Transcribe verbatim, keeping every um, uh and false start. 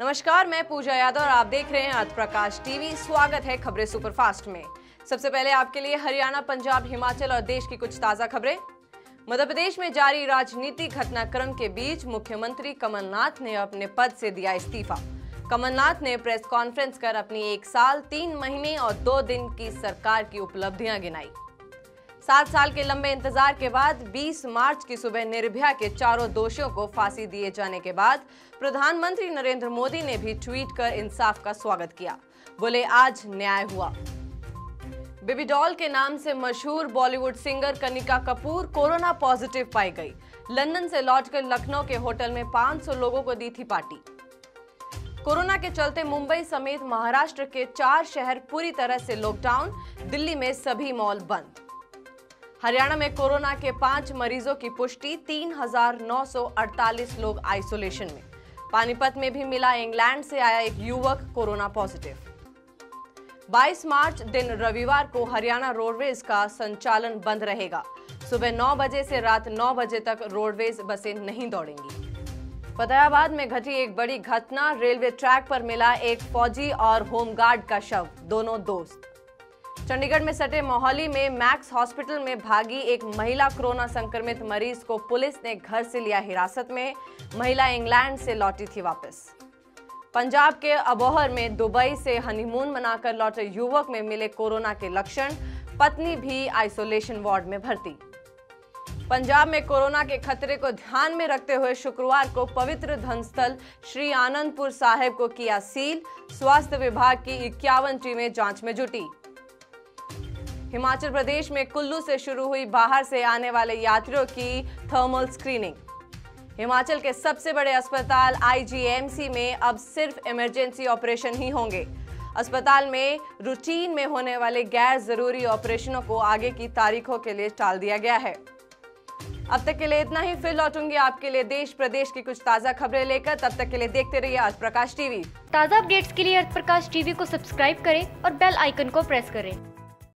नमस्कार, मैं पूजा यादव और आप देख रहे हैं अर्थ प्रकाश टीवी। स्वागत है खबरें सुपरफास्ट में। सबसे पहले आपके लिए हरियाणा, पंजाब, हिमाचल और देश की कुछ ताजा खबरें। मध्य प्रदेश में जारी राजनीतिक घटनाक्रम के बीच मुख्यमंत्री कमलनाथ ने अपने पद से दिया इस्तीफा। कमलनाथ ने प्रेस कॉन्फ्रेंस कर अपनी एक साल तीन महीने और दो दिन की सरकार की उपलब्धियां गिनाई। सात साल के लंबे इंतजार के बाद बीस मार्च की सुबह निर्भया के चारों दोषियों को फांसी दिए जाने के बाद प्रधानमंत्री नरेंद्र मोदी ने भी ट्वीट कर इंसाफ का स्वागत किया। बोले, आज न्याय हुआ। बेबी डॉल के नाम से मशहूर Bollywood singer Kanika Kapoor corona positive पाई गई। लंदन से लौटकर लखनऊ के होटल में पाँच सौ लोगों को दी थी पार्टी। कोरोना के चलते मुंबई समेत महाराष्ट्र के चार शहर पूरी तरह से लॉकडाउन, दिल्ली में सभी मॉल बंद। हरियाणा में कोरोना के पांच मरीजों की पुष्टि, तीन हजार नौ सौ अड़तालीस लोग आइसोलेशन में। पानीपत में भी मिला इंग्लैंड से आया एक युवक कोरोना पॉजिटिव। बाईस मार्च दिन रविवार को हरियाणा रोडवेज का संचालन बंद रहेगा। सुबह नौ बजे से रात नौ बजे तक रोडवेज बसें नहीं दौड़ेंगी। फतेहाबाद में घटी एक बड़ी घटना। रेलवे ट्रैक पर मिला एक फौजी और होमगार्ड का शव, दोनों दोस्त। चंडीगढ़ में सटे मोहाली में मैक्स हॉस्पिटल में भागी एक महिला कोरोना संक्रमित मरीज को पुलिस ने घर से लिया हिरासत में। महिला इंग्लैंड से लौटी थी वापस। पंजाब के अबोहर में दुबई से हनीमून मनाकर लौटे युवक में मिले कोरोना के लक्षण। पत्नी भी आइसोलेशन वार्ड में भर्ती। पंजाब में कोरोना के खतरे को ध्यान में रखते हुए शुक्रवार को पवित्र धर्मस्थल श्री आनंदपुर साहिब को किया सील। स्वास्थ्य विभाग की इक्यावन टीमें जांच में जुटी। हिमाचल प्रदेश में कुल्लू से शुरू हुई बाहर से आने वाले यात्रियों की थर्मल स्क्रीनिंग। हिमाचल के सबसे बड़े अस्पताल आई जी एम सी में अब सिर्फ इमरजेंसी ऑपरेशन ही होंगे। अस्पताल में रूटीन में होने वाले गैर जरूरी ऑपरेशनों को आगे की तारीखों के लिए टाल दिया गया है। अब तक के लिए इतना ही। फिर लौटूंगी आपके लिए देश प्रदेश की कुछ ताज़ा खबरें लेकर। तब तक के लिए देखते रहिए अर्थ प्रकाश टीवी। ताज़ा अपडेट्स के लिए अर्थ प्रकाश टीवी को सब्सक्राइब करें और बेल आइकन को प्रेस करें।